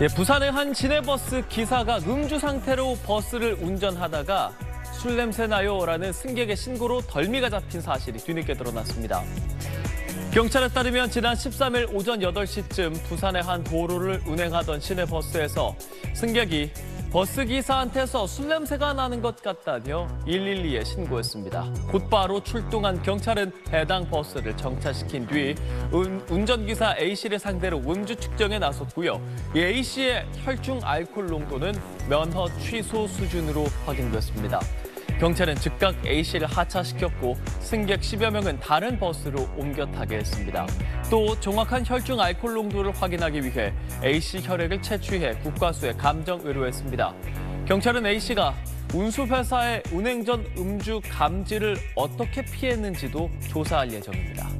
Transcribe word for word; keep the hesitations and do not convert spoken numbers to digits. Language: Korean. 예, 부산의 한 시내버스 기사가 음주 상태로 버스를 운전하다가 술 냄새 나요라는 승객의 신고로 덜미가 잡힌 사실이 뒤늦게 드러났습니다. 경찰에 따르면 지난 십삼 일 오전 여덟 시쯤 부산의 한 도로를 운행하던 시내버스에서 승객이 버스 기사한테서 술 냄새가 나는 것 같다며 일일이에 신고했습니다. 곧바로 출동한 경찰은 해당 버스를 정차시킨 뒤 운전기사 A씨를 상대로 음주 측정에 나섰고요. A씨의 혈중 알코올 농도는 면허 취소 수준으로 확인됐습니다. 경찰은 즉각 A씨를 하차시켰고 승객 십여 명은 다른 버스로 옮겨 타게 했습니다. 또 정확한 혈중 알코올 농도를 확인하기 위해 A씨 혈액을 채취해 국과수에 감정 의료했습니다. 경찰은 A씨가 운수회사의 운행 전 음주 감지를 어떻게 피했는지도 조사할 예정입니다.